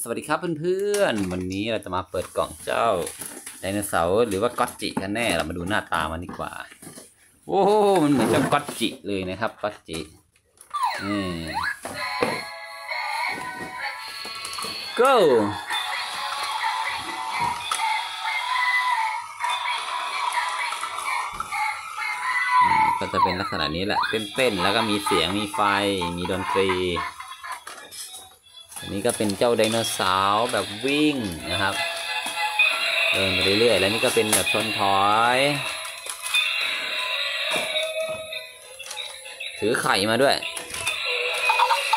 สวัสดีครับเพื่อนๆวันนี้เราจะมาเปิดกล่องเจ้าไดโนเสาร์หรือว่าก็อตจิกันแน่เรามาดูหน้าตามันดีกว่าโอ้โหมันเหมือนเจ้าก็อตจิเลยนะครับก็อตจินี่goก็จะเป็นลักษณะนี้แหละเต้นๆแล้วก็มีเสียงมีไฟมีดนตรีอันนี้ก็เป็นเจ้าไดโนเสาร์แบบวิ่งนะครับเดินไปเรื่อยๆแล้วนี่ก็เป็นแบบชนถอยถือไข่มาด้วย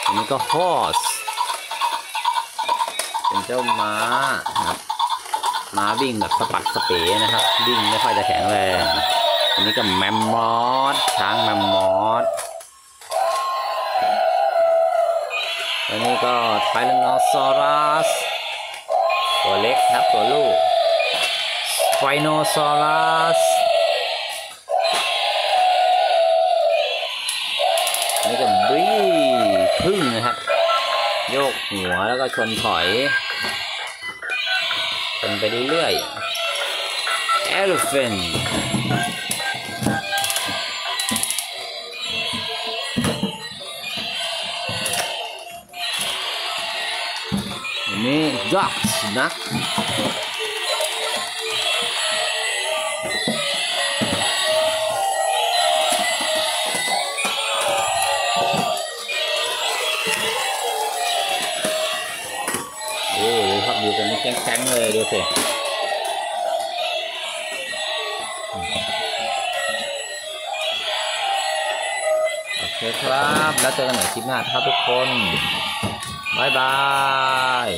อันนี้ก็ฮอสเป็นเจ้าม้าครับม้าวิ่งแบบสะบัดสะเปะนะครับวิ่งไม่ค่อยจะแข็งแรงอันนี้ก็แมมมอสช้างแมมมอสอันนี้ก็ไทแรนโนซอรัสตัวเล็กครับตัวลูกไฟโนซอรัสอันนี้ก็บี้พึ่งนะครับโยกหัวแล้วก็ชนถอยชนไปเรื่อยๆ elephantนี่ดักสุนัขโอ้ดูครับดูกันแข็งๆเลยดูสิโอเคครับแล้วเจอกันใหม่คลิปหน้าครับทุกคนบายบาย